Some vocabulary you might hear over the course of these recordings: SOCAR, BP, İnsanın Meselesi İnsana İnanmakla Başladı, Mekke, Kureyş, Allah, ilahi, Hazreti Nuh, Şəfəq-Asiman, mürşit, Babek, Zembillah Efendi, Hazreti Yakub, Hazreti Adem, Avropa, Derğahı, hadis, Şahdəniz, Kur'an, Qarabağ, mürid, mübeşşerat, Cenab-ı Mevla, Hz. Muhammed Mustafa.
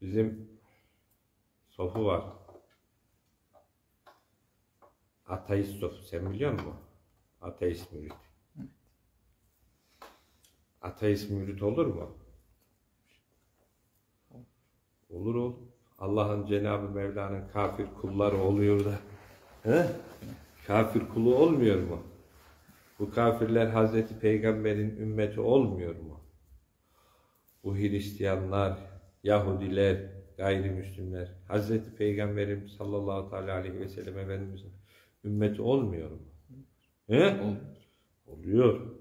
Bizim sofu var. Ateist sofu. Sen biliyor musun? Ateist mürit. Evet. Ateist mürit olur mu? Olur ol. Allah'ın Cenab-ı Mevla'nın kafir kulları oluyor da. He? Kafir kulu olmuyor mu? Bu kafirler Hazreti Peygamber'in ümmeti olmuyor mu? Bu Hristiyanlar, Yahudiler, gayrimüslimler, Hazreti Peygamber'im sallallahu aleyhi ve sellem Efendimiz'in ümmeti olmuyor mu? He? Oluyor.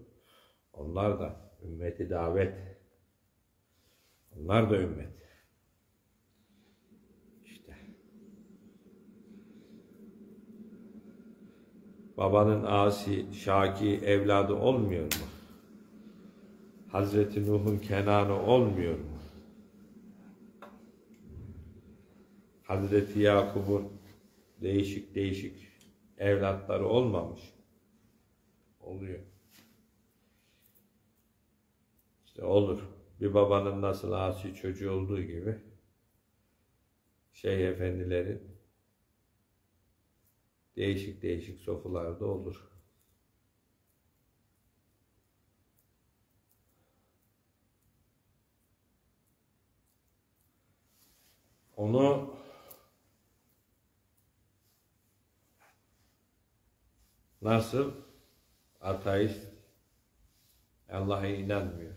Onlar da ümmeti davet. Onlar da ümmet. Babanın asi, şaki evladı olmuyor mu? Hazreti Nuh'un Kenan'ı olmuyor mu? Hazreti Yakub'un değişik değişik evlatları olmamış. Oluyor. İşte olur. Bir babanın nasıl asi çocuğu olduğu gibi efendilerin değişik değişik sofularda olur. Onu nasıl ateist, Allah'a inanmıyor.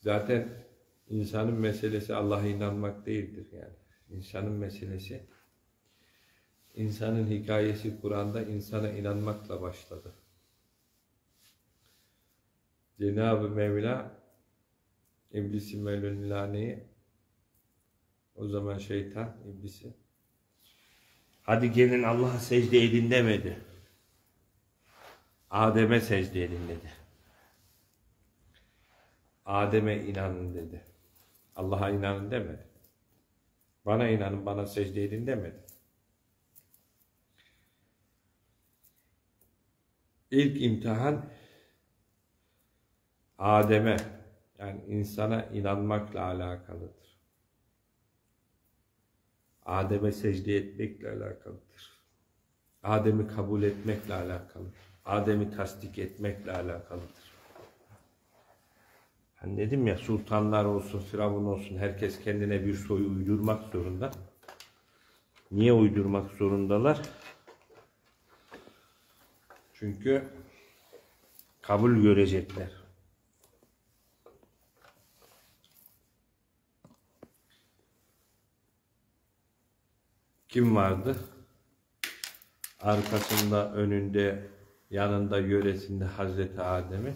Zaten insanın meselesi Allah'a inanmak değildir yani. İnsanın meselesi, insanın hikayesi Kur'an'da insana inanmakla başladı. Cenab-ı Mevla, İblis-i Melunlane'yi, o zaman şeytan, iblisi, hadi gelin Allah'a secde edin demedi. Adem'e secde edin dedi. Adem'e inanın dedi. Allah'a inanın demedi. Bana inanın, bana secde edin demedi. İlk imtihan Adem'e, yani insana inanmakla alakalıdır. Adem'e secde etmekle alakalıdır. Adem'i kabul etmekle alakalıdır. Adem'i tasdik etmekle alakalıdır. Hani dedim ya, sultanlar olsun, firavun olsun, herkes kendine bir soy uydurmak zorunda. Niye uydurmak zorundalar? Çünkü kabul görecekler. Kim vardı? Arkasında, önünde, yanında, yöresinde Hazreti Adem'i.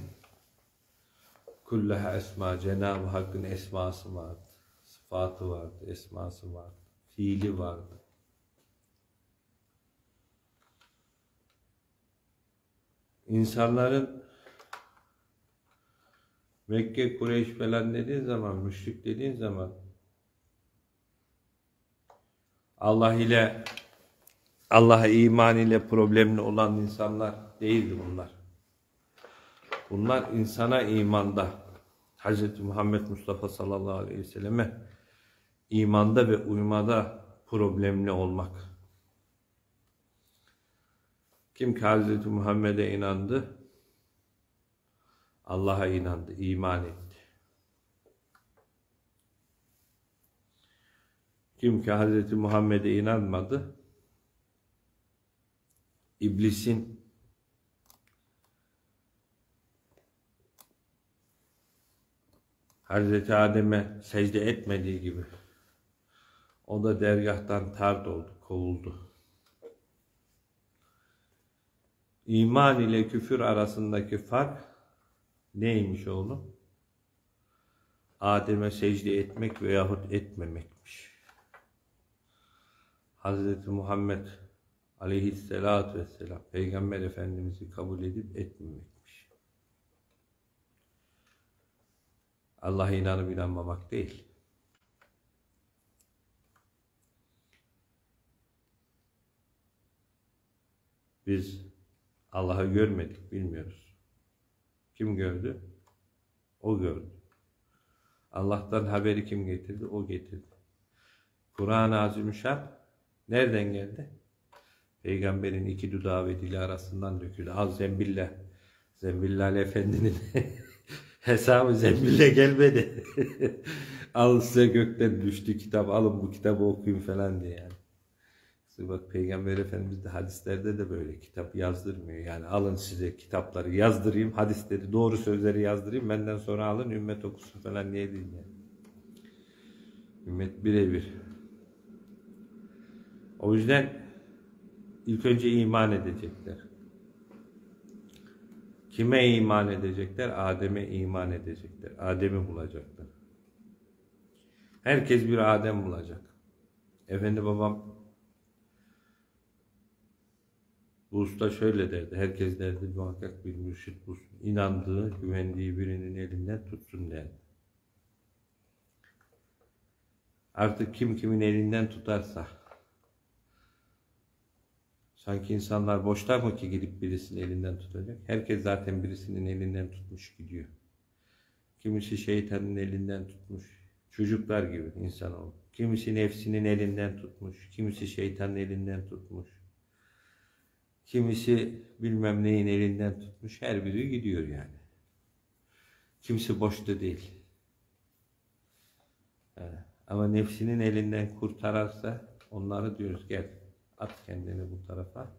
Kulleha esma, Cenab-ı Hakk'ın esması vardı, sıfatı vardı, esması vardı, fiili vardı. İnsanların Mekke, Kureyş falan dediğin zaman, müşrik dediğin zaman Allah ile, Allah'a iman ile problemli olan insanlar değildi bunlar. Bunlar insana imanda, Hz. Muhammed Mustafa sallallahu aleyhi ve selleme imanda ve uymada problemli olmak. Kim ki Hz. Muhammed'e inandı, Allah'a inandı, iman etti. Kim ki Hz. Muhammed'e inanmadı, iblisin Hazreti Adem'e secde etmediği gibi o da dergâhtan tard oldu, kovuldu. İman ile küfür arasındaki fark neymiş oğlum? Adem'e secde etmek veyahut etmemekmiş. Hazreti Muhammed aleyhissalâtu vesselâm Peygamber Efendimiz'i kabul edip etmemek. Allah'a inanıp inanmamak değil. Biz Allah'ı görmedik, bilmiyoruz. Kim gördü? O gördü. Allah'tan haberi kim getirdi? O getirdi. Kur'an-ı Azimüşşan nereden geldi? Peygamberin iki dudağı ve dili arasından döküldü. Az zembillah. Zembillah Efendi'nin hesabı zembille gelmedi. Alın size gökten düştü kitap, alın bu kitabı okuyun falan diye yani. Bak Peygamber Efendimiz de hadislerde de böyle kitap yazdırmıyor. Yani alın size kitapları yazdırayım, hadisleri, doğru sözleri yazdırayım, benden sonra alın ümmet okusun falan diye değil yani. Ümmet birebir. O yüzden ilk önce iman edecekler. Kime iman edecekler? Adem'e iman edecekler. Adem'i bulacaklar. Herkes bir Adem bulacak. Efendi babam bu usta şöyle derdi, herkes derdi muhakkak bir mürşit bulsun, inandığı, güvendiği birinin elinden tutsun derdi. Artık kim kimin elinden tutarsa, sanki insanlar boşta mı ki gidip birisinin elinden tutacak? Herkes zaten birisinin elinden tutmuş gidiyor. Kimisi şeytanın elinden tutmuş, çocuklar gibi insanoğlu. Kimisi nefsinin elinden tutmuş, kimisi şeytanın elinden tutmuş. Kimisi bilmem neyin elinden tutmuş, her biri gidiyor yani. Kimse boşta değil. Ama nefsinin elinden kurtararsa onları diyoruz gel at kendini bu tarafa.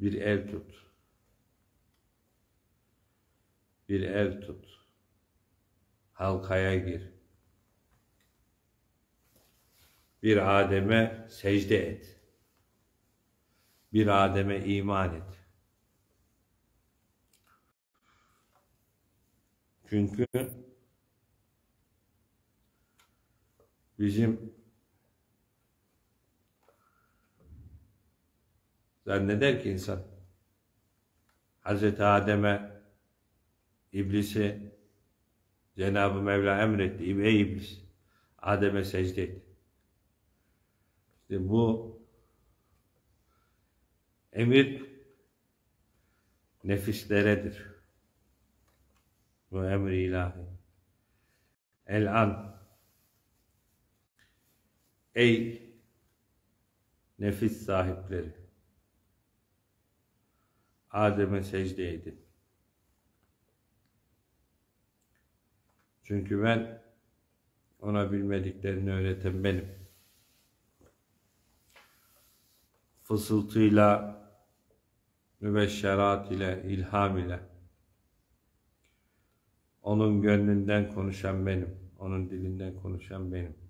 Bir ev tut. Bir ev tut. Halkaya gir. Bir Adem'e secde et. Bir Adem'e iman et. Çünkü bizim zanneder ki insan Hazreti Adem'e iblisi Cenab-ı Mevla emretti. Ey iblis, Adem'e secde et. İşte bu emir nefisleredir. Bu emri ilahi. El-an. Ey nefis sahipleri. Adem'e secde edin. Çünkü ben ona bilmediklerini öğreten benim. Fısıltıyla, mübeşşerat ile, ilham ile onun gönlünden konuşan benim, onun dilinden konuşan benim.